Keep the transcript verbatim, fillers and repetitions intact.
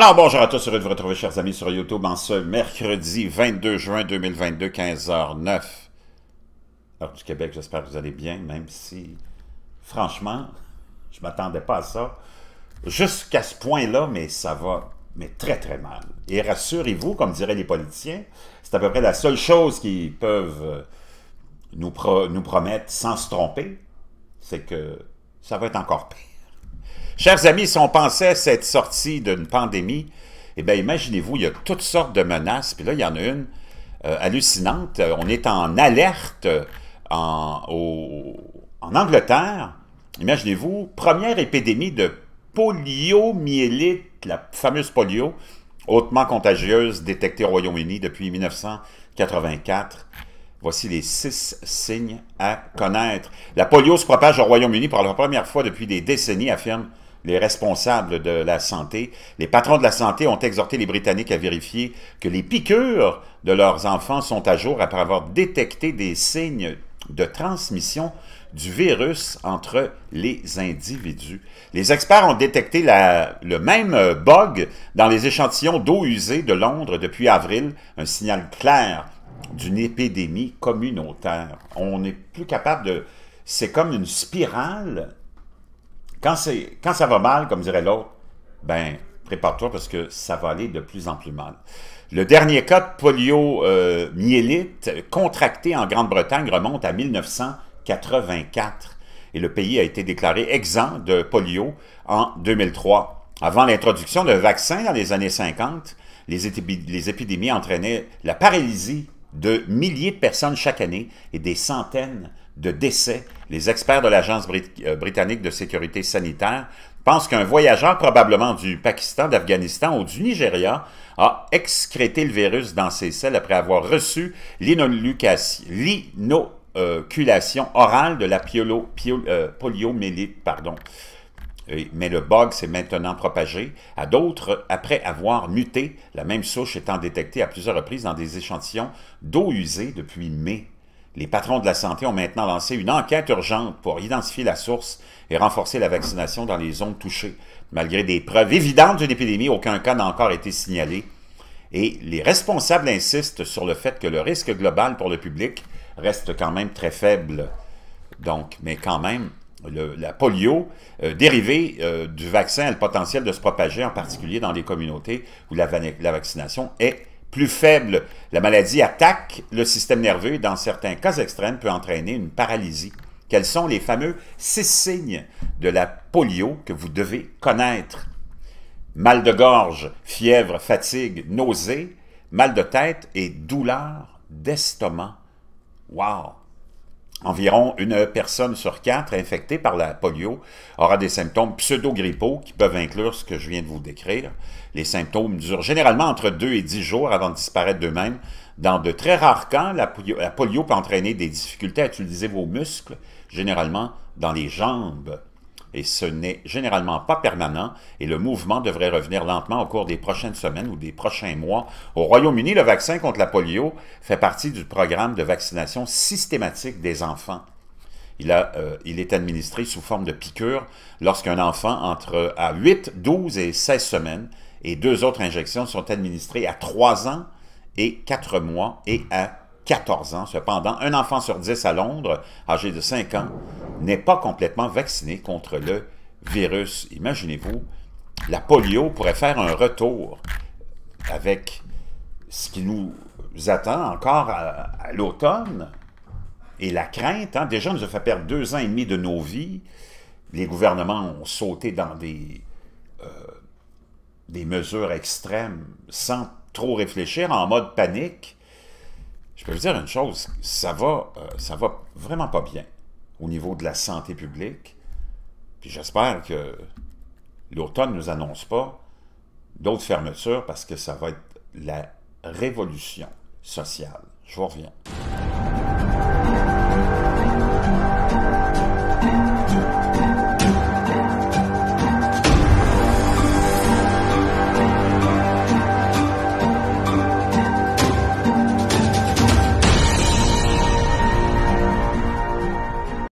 Alors bonjour à tous, heureux de vous retrouver chers amis sur YouTube en ce mercredi vingt-deux juin deux mille vingt-deux, quinze heures zéro neuf. Heure du Québec, j'espère que vous allez bien, même si, franchement, je ne m'attendais pas à ça. Jusqu'à ce point-là, mais ça va mais très très mal. Et rassurez-vous, comme diraient les politiciens, c'est à peu près la seule chose qu'ils peuvent nous, pro nous promettre sans se tromper, c'est que ça va être encore pire. Chers amis, si on pensait s'être sorti d'une pandémie, eh bien, imaginez-vous, il y a toutes sortes de menaces, puis là, il y en a une euh, hallucinante. On est en alerte en, au, en Angleterre. Imaginez-vous, première épidémie de poliomyélite, la fameuse polio, hautement contagieuse, détectée au Royaume-Uni depuis mille neuf cent quatre-vingt-quatre. Voici les six signes à connaître. La polio se propage au Royaume-Uni pour la première fois depuis des décennies, affirme les responsables de la santé. Les patrons de la santé ont exhorté les Britanniques à vérifier que les piqûres de leurs enfants sont à jour après avoir détecté des signes de transmission du virus entre les individus. Les experts ont détecté la, le même bug dans les échantillons d'eau usée de Londres depuis avril, un signal clair d'une épidémie communautaire. On n'est plus capable de... C'est comme une spirale. Quand, quand ça va mal, comme dirait l'autre, ben, prépare-toi parce que ça va aller de plus en plus mal. Le dernier cas de poliomyélite euh, contracté en Grande-Bretagne remonte à mille neuf cent quatre-vingt-quatre et le pays a été déclaré exempt de polio en deux mille trois. Avant l'introduction d'un vaccin dans les années cinquante, les, épidémies, les épidémies entraînaient la paralysie de milliers de personnes chaque année et des centaines de décès. Les experts de l'Agence Brit euh, britannique de sécurité sanitaire pensent qu'un voyageur probablement du Pakistan, d'Afghanistan ou du Nigeria a excrété le virus dans ses selles après avoir reçu l'inoculation orale de la piolo, piolo, euh, poliomyélite. Pardon. Mais le bug s'est maintenant propagé à d'autres après avoir muté, la même souche étant détectée à plusieurs reprises dans des échantillons d'eau usée depuis mai. Les patrons de la santé ont maintenant lancé une enquête urgente pour identifier la source et renforcer la vaccination dans les zones touchées. Malgré des preuves évidentes d'une épidémie, aucun cas n'a encore été signalé. Et les responsables insistent sur le fait que le risque global pour le public reste quand même très faible. Donc, mais quand même... Le, la polio euh, dérivée euh, du vaccin a le potentiel de se propager, en particulier dans les communautés où la, la vaccination est plus faible. La maladie attaque le système nerveux et dans certains cas extrêmes peut entraîner une paralysie. Quels sont les fameux six signes de la polio que vous devez connaître? Mal de gorge, fièvre, fatigue, nausée, mal de tête et douleur d'estomac. Wow! Environ une personne sur quatre infectée par la polio aura des symptômes pseudo-grippaux qui peuvent inclure ce que je viens de vous décrire. Les symptômes durent généralement entre deux et dix jours avant de disparaître d'eux-mêmes. Dans de très rares cas, la polio, la polio peut entraîner des difficultés à utiliser vos muscles, généralement dans les jambes. Et ce n'est généralement pas permanent et le mouvement devrait revenir lentement au cours des prochaines semaines ou des prochains mois. Au Royaume-Uni, le vaccin contre la polio fait partie du programme de vaccination systématique des enfants. Il, a, euh, il est administré sous forme de piqûre lorsqu'un enfant entre à huit, douze et seize semaines et deux autres injections sont administrées à trois ans et quatre mois et à quatorze ans. Cependant, un enfant sur dix à Londres, âgé de cinq ans, n'est pas complètement vacciné contre le virus. Imaginez-vous, la polio pourrait faire un retour avec ce qui nous attend encore à, à l'automne et la crainte. Hein, déjà, on nous a fait perdre deux ans et demi de nos vies. Les gouvernements ont sauté dans des, euh, des mesures extrêmes sans trop réfléchir, en mode panique. Je peux vous dire une chose, ça va, euh, ça va vraiment pas bien au niveau de la santé publique. Puis j'espère que l'automne ne nous annonce pas d'autres fermetures parce que ça va être la révolution sociale. Je vous reviens.